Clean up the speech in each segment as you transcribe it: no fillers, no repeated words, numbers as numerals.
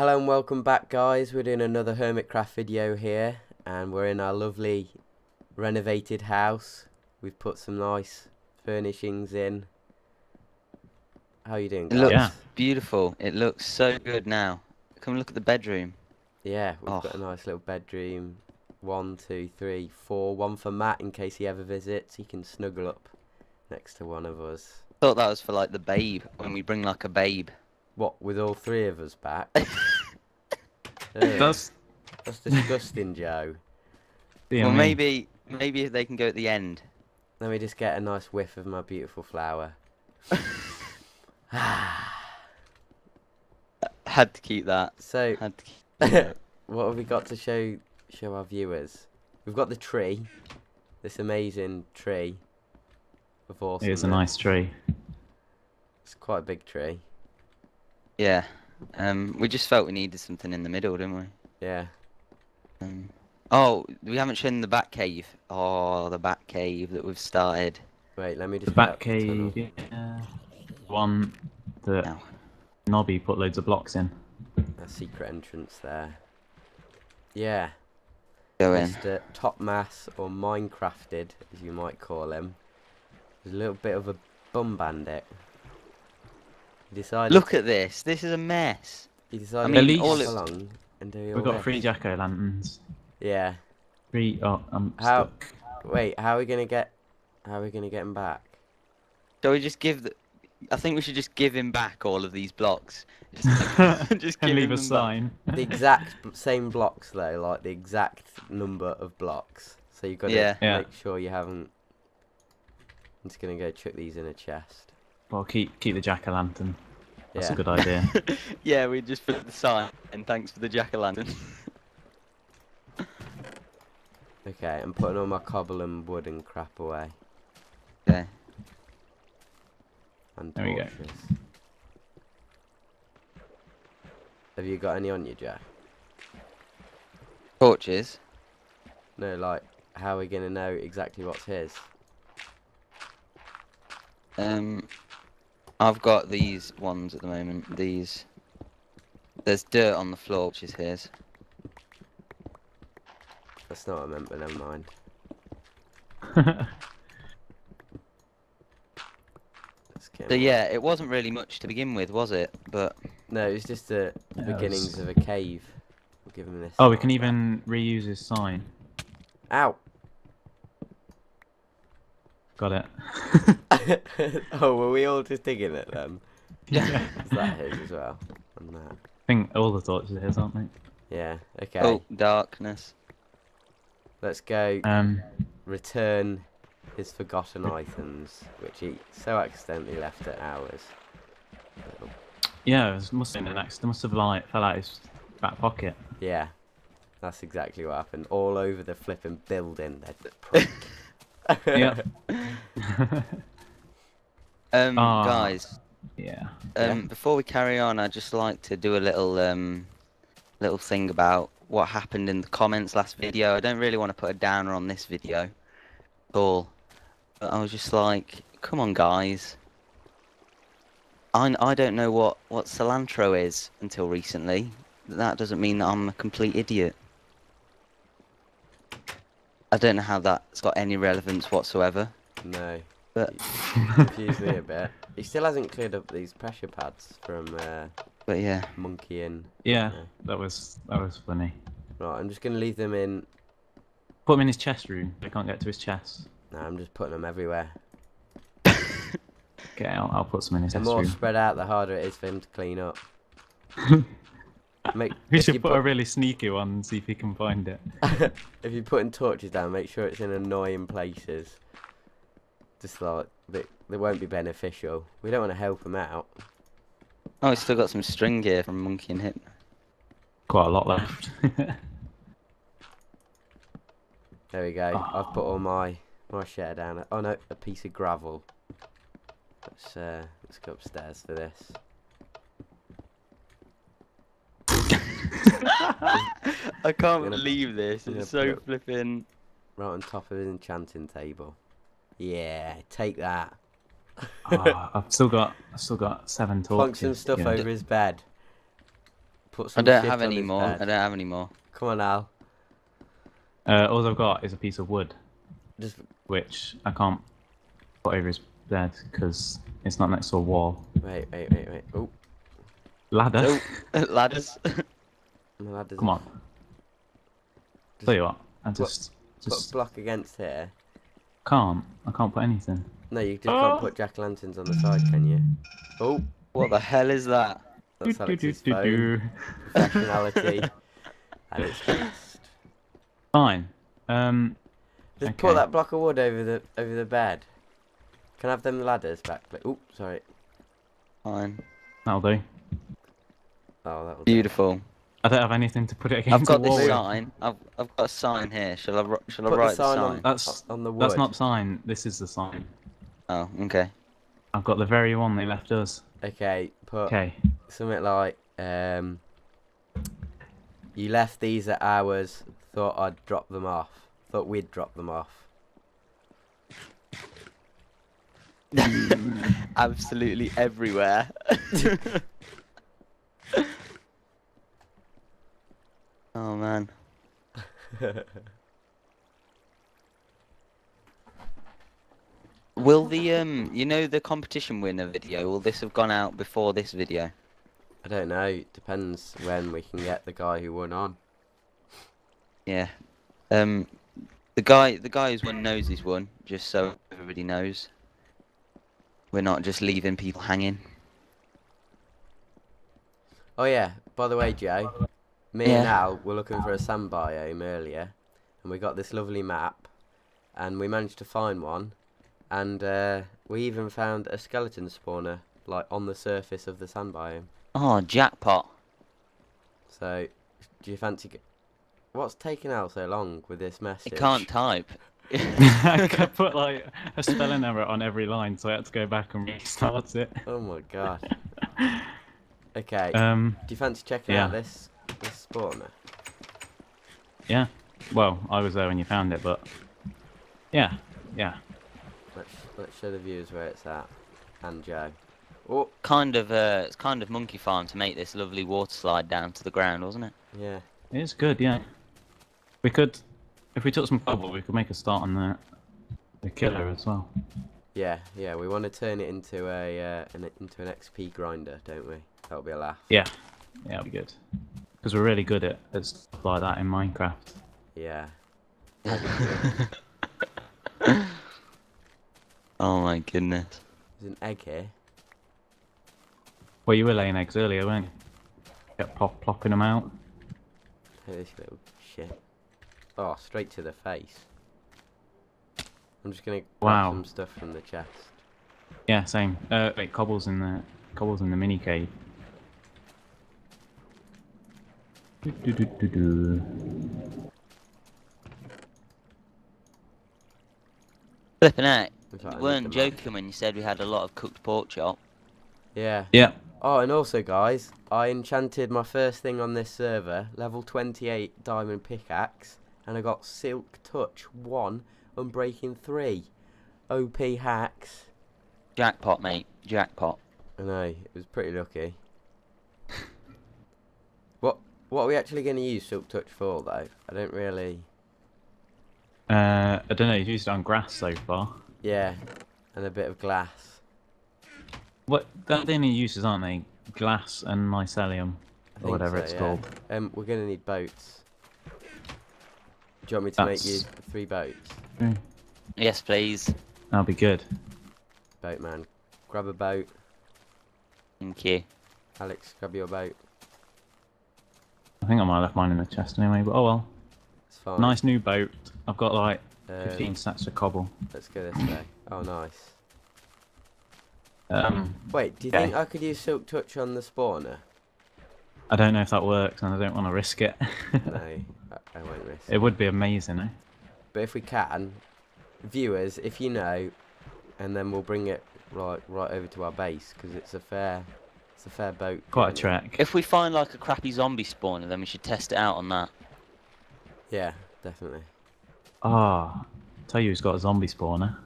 Hello and welcome back, guys. We're doing another Hermitcraft video here, and we're in our lovely renovated house. We've put some nice furnishings in. How are you doing, guys? It looks beautiful. It looks so good now. Come look at the bedroom. Yeah, we've got a nice little bedroom. 1, 2, 3, 4. One for Matt in case he ever visits. He can snuggle up next to one of us. Thought that was for like the babe, when we bring like a babe. What, with all three of us back? That's disgusting, Joe. Yeah, well, maybe if they can go at the end. Let me just get a nice whiff of my beautiful flower. Had to keep that. So, had to keep that. What have we got to show our viewers? We've got the tree, this amazing tree. Of awesome. It's a nice tree. It's quite a big tree. Yeah, we just felt we needed something in the middle, didn't we? Yeah. Oh, we haven't shown the back cave. Oh, the back cave that we've started. Wait, let me just... The back cave, yeah. One that Nobby put loads of blocks in. A secret entrance there. Yeah. Go in. Mr. Topmass, or Minecrafted, as you might call him. He's a little bit of a bum bandit. Decided. Look at this. This is a mess. He decided to go along and do all this. We've got 3 jack-o'-lanterns. Yeah. 3. Oh, I'm stuck. Wait, how are we gonna get? How are we gonna get him back? Shall we just give the? I think we should just give him back all of these blocks. Just give him a sign. The exact same blocks though, like the exact number of blocks. So you've got to make sure you haven't. I'm just gonna go chuck these in a chest. Well, keep the jack-o'-lantern. That's a good idea. Yeah, we just put the sign, and thanks for the jack-o'-lantern. Okay, I'm putting all my cobble and wood and crap away. Okay. And there torches. We go. Have you got any on you, Jack? Torches? No, like, how are we going to know exactly what's his? I've got these ones at the moment, these. There's dirt on the floor, which is his. That's not what I meant, but never mind. So yeah, it wasn't really much to begin with, was it? But no, it was just the beginnings of a cave. We'll give him this. Oh, we can even reuse his sign. Ow! Got it. Oh, were we all just digging it then? Yeah. Is that his as well? And that. I think all the torches are his, aren't they? Yeah, okay. Oh, darkness. Let's go return his forgotten items, which he so accidentally left at ours. So. Yeah, it must have been an accident. It must have like, fell out his back pocket. Yeah, that's exactly what happened. All over the flipping building. Yeah. Guys. Yeah. Before we carry on, I'd just like to do a little little thing about what happened in the comments last video. I don't really want to put a downer on this video at all. But I was just like, come on, guys. I don't know what cilantro is until recently. That doesn't mean that I'm a complete idiot. I don't know how that's got any relevance whatsoever. No. But confused me a bit. He still hasn't cleared up these pressure pads from but yeah, Monkey and that was funny. Right, I'm just gonna leave them in. Put them in his chest room. They can't get to his chest. No, I'm just putting them everywhere. Okay, I'll put some in his chest room. The more spread out, the harder it is for him to clean up. We should put a really sneaky one and see if he can find it. If you're putting torches down, make sure it's in annoying places. Just like, they won't be beneficial. We don't want to help him out. Oh, he's still got some string here from Monkey and Hip. Quite a lot left. There we go. Oh. I've put all my share down. Oh no, a piece of gravel. Let's go upstairs for this. I can't believe this. It's so flipping. Right on top of his enchanting table. Yeah, take that. I've still got 7 torches. Plunk some stuff over his bed. Put some I don't have any more. Come on, Al. All I've got is a piece of wood, just... which I can't put over his bed because it's not next to a wall. Wait. Oh. Ladder. No. Ladders. No, ladders. Come on. Just... Tell you what, I just put a block against here. Can't. I can't put anything. No, you just can't put jack-o'-lanterns on the side, can you? Oh. What the hell is that? That's Alex's phone. Professionality. And it's just... Fine. Just put that block of wood over the bed. Can I have them ladders back? Oh, sorry. Fine. That'll do. Oh, that'll Beautiful. Do. I don't have anything to put it against. I've got this sign. I've got a sign here. Shall I write the sign? That's on the wood. That's not sign. This is the sign. Oh, okay. I've got the very one they left us. Okay. Okay. Something like you left these at ours. Thought I'd drop them off. Thought we'd drop them off. Absolutely everywhere. Oh man. Will the you know the competition winner video, will this have gone out before this video? I don't know, it depends when we can get the guy who won on. Yeah. The guy who's won knows he's won, just so everybody knows. We're not just leaving people hanging. Oh yeah, by the way, Joe. Me and Al were looking for a sand biome earlier, and we got this lovely map, and we managed to find one, and we even found a skeleton spawner, like, on the surface of the sand biome. Oh, jackpot. So, do you fancy... What's taking Al so long with this message? He can't type. I could put, like, a spelling error on every line, so I had to go back and restart it. Oh my god. Okay, do you fancy checking out this spawner? Yeah. Well, I was there when you found it, but yeah. Let's show the viewers where it's at. And Joe. Oh, it's kind of Monkeyfarm to make this lovely water slide down to the ground, wasn't it? Yeah. It is good, yeah. We could, if we took some cobble, we could make a start on the killer as well. Yeah. We want to turn it into a into an XP grinder, don't we? That'll be a laugh. Yeah, that'll be good. Because we're really good at stuff like that in Minecraft. Yeah. Oh my goodness. There's an egg here. Well, you were laying eggs earlier, weren't you? Kept plopping them out. Look at this little shit. Oh, straight to the face. I'm just gonna grab some stuff from the chest. Yeah, same. Wait, cobble's in the mini cave. Flippin' out. You weren't joking when you said we had a lot of cooked pork chop. Yeah. Oh, and also, guys, I enchanted my first thing on this server, level 28 diamond pickaxe, and I got Silk Touch 1, Unbreaking 3. OP hacks. Jackpot, mate. Jackpot. I know. It was pretty lucky. What are we actually going to use Silk Touch for, though? I don't really... I don't know, you've used it on grass so far. Yeah, and a bit of glass. What? That's the only uses, aren't they? Glass and mycelium, or whatever it's called. We're going to need boats. Do you want me to make you 3 boats? Mm. Yes, please. That'll be good. Boatman, grab a boat. Thank you. Alex, grab your boat. I think I might have left mine in the chest anyway, but oh well. It's fine. Nice new boat. I've got like 15 sacks of cobble. Let's go this way. Oh, nice. Wait, do you think I could use Silk Touch on the spawner? I don't know if that works, and I don't want to risk it. No, I won't risk it. It would be amazing, eh? But if we can, viewers, if you know, and then we'll bring it right over to our base, because it's a fair... It's a fair boat. Quite a trek. If we find like a crappy zombie spawner, then we should test it out on that. Yeah, definitely. Ah, tell you who's got a zombie spawner.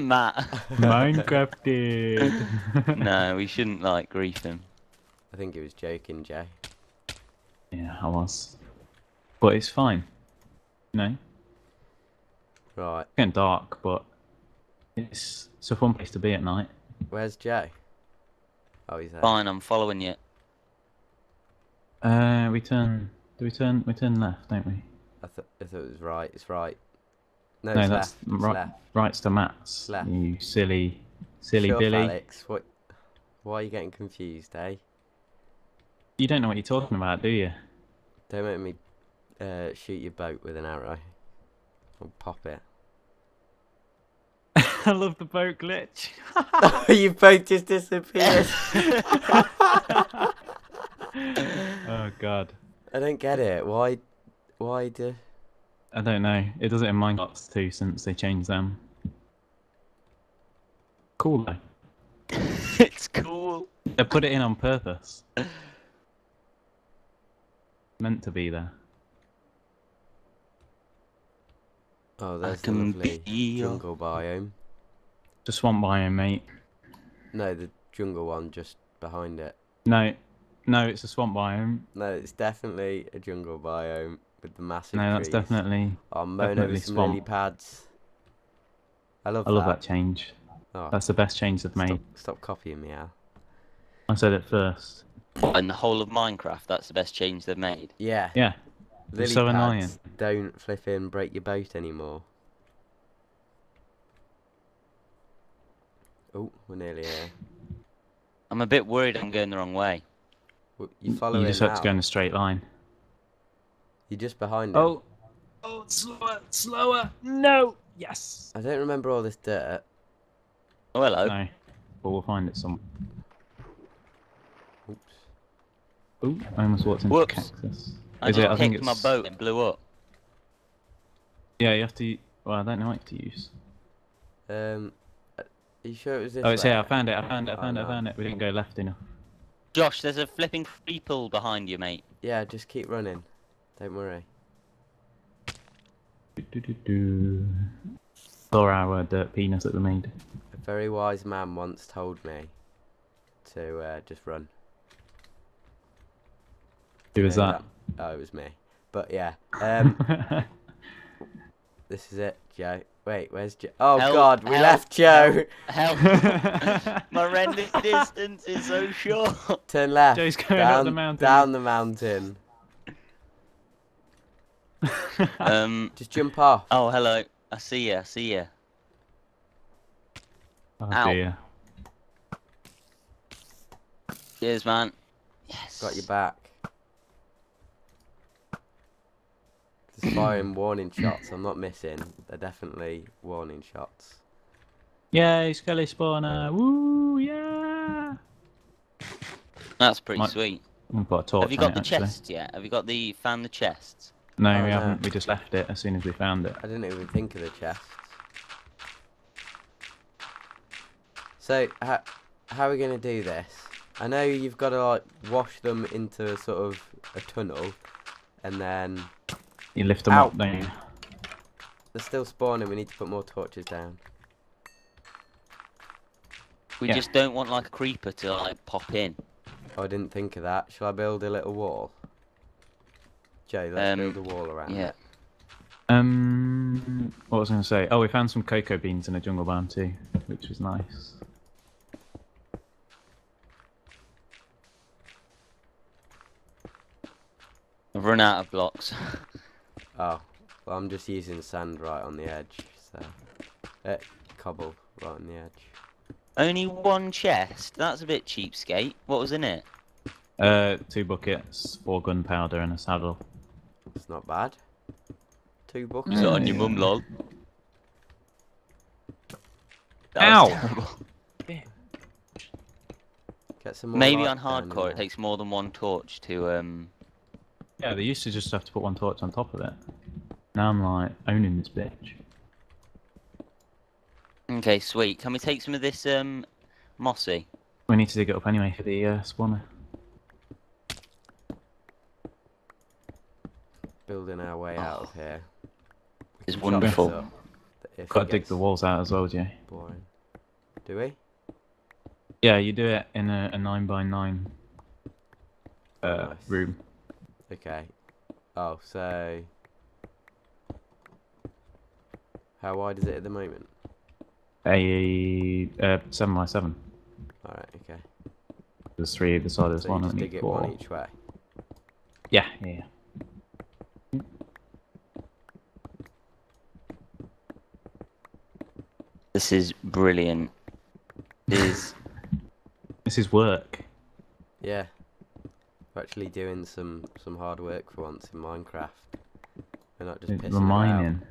Matt. Minecraft dude. No, we shouldn't like grief him. I think he was joking, Jay. Yeah, I was. But it's fine. You know? Right. It's getting dark, but it's a fun place to be at night. Where's Jay? Oh, he's there. Fine, I'm following you. We turn left, don't we? I thought it was right. It's right. No, it's that's left. Right. It's left. Right's to Matt's. Left. You silly sure, Billy. Alex, what? Why are you getting confused, eh? You don't know what you're talking about, do you? Don't make me shoot your boat with an arrow. I'll pop it. I love the boat glitch. Your boat just disappeared. Oh god. I don't get it. Why do? I don't know. It does it in Minecraft too, since they changed them. Cool though. It's cool. They put it in on purpose. Meant to be there. Oh, there's the lovely jungle biome. The swamp biome, mate. No, the jungle one just behind it. No, it's a swamp biome. No, it's definitely a jungle biome with the massive trees. No, that's definitely. Oh, Mono with some lily pads. I love that change. Oh, that's the best change they've made. Stop copying me, Al. I said it first. In the whole of Minecraft, that's the best change they've made. Yeah. Yeah. Lily so pads annoying. Don't flip in, break your boat anymore. Oh, we're nearly here. I'm a bit worried I'm going the wrong way. You just have to go in a straight line. You're just behind him. Oh, slower. No. Yes. I don't remember all this dirt. Oh, hello. No. But we'll find it somewhere. Oops. Ooh, I almost walked into cactus. I think my boat and blew up. Yeah, you have to. Well, I don't know what to use. Are you sure it was this? Oh, it's here. I found it. We didn't go left enough. Josh, there's a flipping free pool behind you, mate. Yeah, just keep running. Don't worry. 4 hour dirt penis that we made. A very wise man once told me to just run. Who was that? Oh, it was me. But yeah. This is it, Joe. Wait, where's Joe? Oh help, god, we left Joe! Help. My render distance is so short. Turn left. Joe's going up the mountain. Down the mountain. Just jump off. Oh, hello. I see ya. Oh ow. Dear. Cheers, man. Yes. Got your back. Just firing warning shots, I'm not missing. They're definitely warning shots. Yay, Skelly Spawner! Woo, yeah! That's pretty sweet. Have you got the chest yet? Have you got found the chests? No, we haven't. We just left it as soon as we found it. I didn't even think of the chests. So, how are we going to do this? I know you've got to, like, wash them into sort of a tunnel, and then... You lift them up, don't you? They're still spawning, we need to put more torches down. We just don't want like a creeper to like pop in. Oh, I didn't think of that. Shall I build a little wall? Jay, let's build a wall around it. What was I going to say? Oh, we found some cocoa beans in a jungle biome too, which was nice. I've run out of blocks. Oh, well, I'm just using sand right on the edge, so... cobble right on the edge. Only one chest? That's a bit cheapskate. What was in it? 2 buckets, 4 gunpowder and a saddle. It's not bad. 2 buckets? Is that on your mum, lol? Ow! Get some more. Maybe on hardcore it takes more than one torch to, Yeah, they used to just have to put one torch on top of it. Now I'm like owning this bitch. Okay, sweet. Can we take some of this mossy? We need to dig it up anyway for the spawner. Building our way out of here. It's wonderful. Gotta dig the walls out as well, Jay. Boring. Do we? Yeah, you do it in a 9x9 room. Okay. Oh, so how wide is it at the moment? 7 by 7. Alright, okay. There's 3 either side, there's so one on each wall. One each way. Yeah, yeah. This is brilliant. This is work. Yeah. We're actually doing some hard work for once in Minecraft. We're not just pissing mining.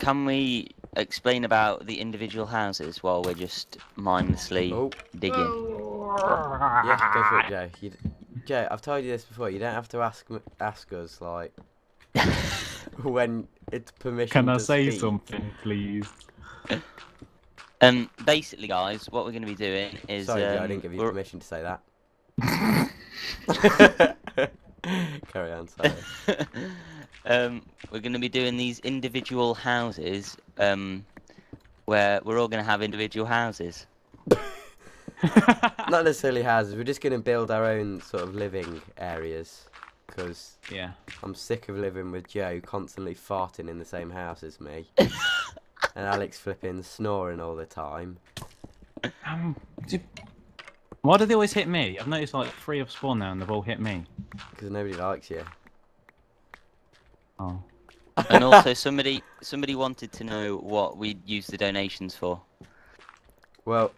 Can we explain about the individual houses while we're just mindlessly digging? Yeah, go for it, Joe. Joe, I've told you this before. You don't have to ask us like when it's permission. Can I say something, please? Basically, guys, what we're going to be doing is. Sorry, Joe, I didn't give you permission to say that. Carry on, sorry. We're going to be doing these individual houses, where we're all going to have individual houses. Not necessarily houses, we're just going to build our own sort of living areas, because I'm sick of living with Joe constantly farting in the same house as me, and Alex flipping snoring all the time. Why do they always hit me? I've noticed like 3 have spawned now and they've all hit me. Because nobody likes you. Oh. And also, somebody wanted to know what we'd use the donations for. Well,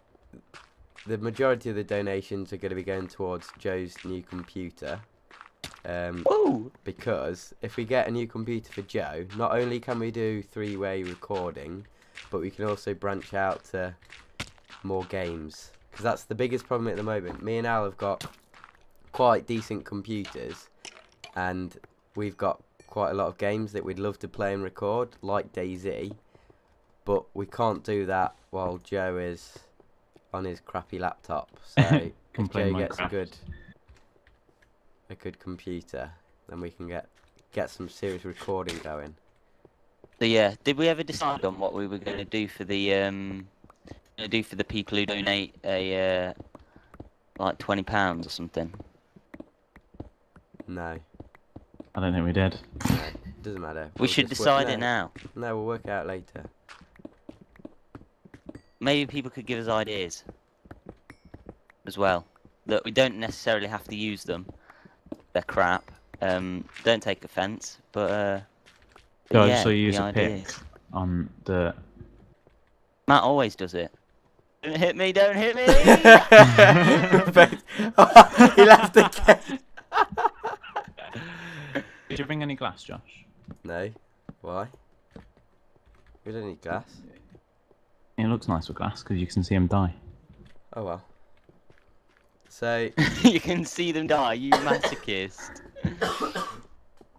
the majority of the donations are going to be going towards Joe's new computer. Because if we get a new computer for Joe, not only can we do 3-way recording, but we can also branch out to more games. Because that's the biggest problem at the moment. Me and Al have got quite decent computers, and we've got quite a lot of games that we'd love to play and record, like DayZ, but we can't do that while Joe is on his crappy laptop. So if Joe gets a good computer, then we can get some serious recording going. So yeah, did we ever decide on what we were going to do for the people who donate a like £20 or something? No, I don't think we did. No, doesn't matter. We should decide it now. No, we'll work out later. Maybe people could give us ideas as well. Look, we don't necessarily have to use them. They're crap. Don't take offence, but no, yeah, so you use a pick on the. Matt always does it. Don't hit me, don't hit me! He left again. Did you bring any glass, Josh? No. Why? We don't need glass. It looks nice with glass because you can see him die. Oh well. So. You can see them die, you masochist.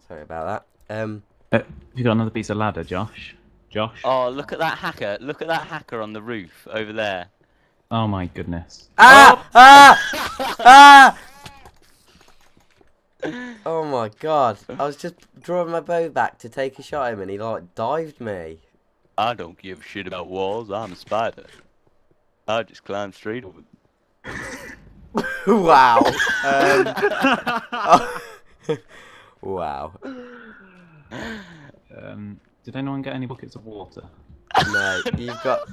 Sorry about that. You got another piece of ladder, Josh? Josh. Oh, look at that hacker! Look at that hacker on the roof over there. Oh my goodness! Ah! Ah! Ah! Oh my god! I was just drawing my bow back to take a shot at him, and he like dived me. I don't give a shit about walls. I'm a spider. I just climb straight over. Wow! Wow. Did anyone get any buckets of water? No,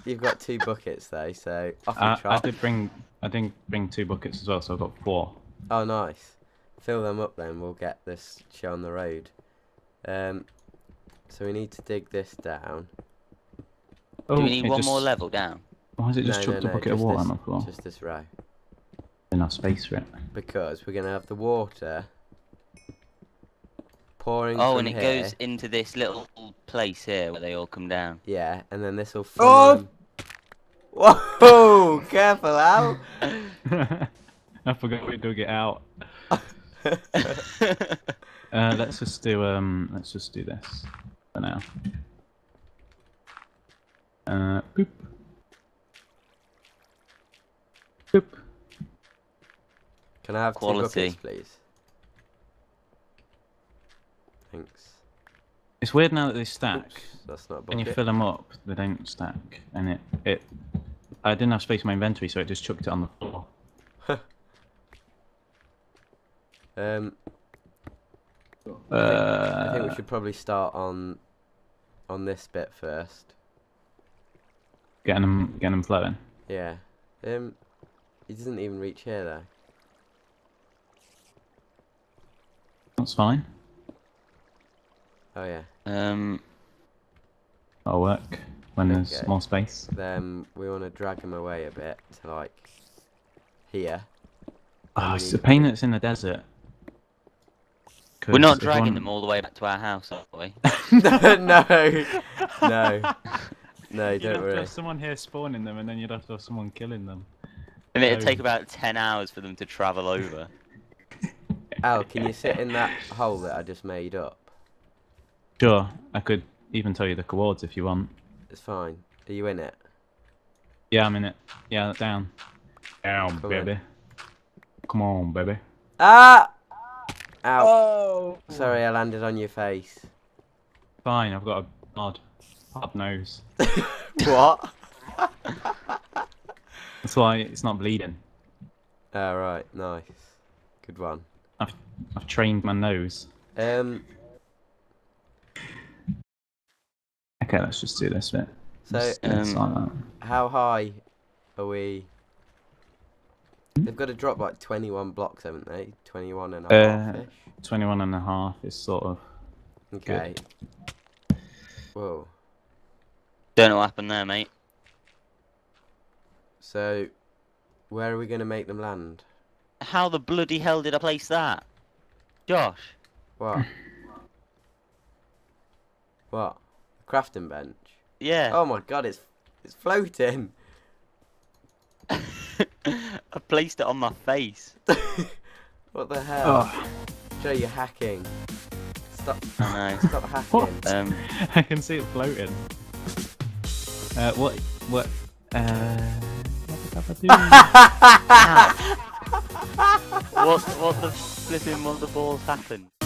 you've got 2 buckets though, so off you try. I didn't bring 2 buckets as well, so I've got 4. Oh, nice. Fill them up then. We'll get this show on the road. So we need to dig this down. Oh, do we need one more level down? Why is it just chucked a bucket of water on the floor? Just this row. Enough space for it. Because we're gonna have the water. Oh, and it goes into this little place here where they all come down. Yeah, and then this will fall. Oh! Whoa! Careful, Al! I forgot we dug it out. Let's just do this for now. Boop. Boop. Can I have 2 buckets, please? Thanks. It's weird now that they stack. Oops, that's not a bucket. When you fill them up, they don't stack, and it. I didn't have space in my inventory, so it just chucked it on the floor. I think we should probably start on this bit first. Getting them flowing. Yeah. It doesn't even reach here though. That's fine. Oh yeah. That'll work when there's more space. Then we want to drag them away a bit to like here. Oh, it's the pain that's in the desert. We're not dragging them all the way back to our house, are we? No, don't worry. You'd have to have someone here spawning them, and then you'd have to have someone killing them. And it'd take about 10 hours for them to travel over. Al, can you sit in that hole that I just made up? Sure, I could even tell you the coordinates if you want. It's fine. Are you in it? Yeah, I'm in it. Yeah, down. Down, baby. Come on, baby. Ah! Ow. Oh. Sorry, I landed on your face. Fine, I've got a hard nose. What? That's why it's not bleeding. Alright, nice. Good one. I've trained my nose. Okay, let's just do this bit. So, how high are we? They've got to drop like 21 blocks, haven't they? 21 and a half. 21 and a half is sort of. Okay. Good. Whoa. Don't know what happened there, mate. So, where are we going to make them land? How the bloody hell did I place that? Josh. What? What? The crafting bench? Yeah. Oh my god, it's floating. I placed it on my face. What the hell? Oh. Joe, you're hacking. Stop. I know. Stop hacking. What? I can see it floating. What did I do? What the flipping mother balls happened?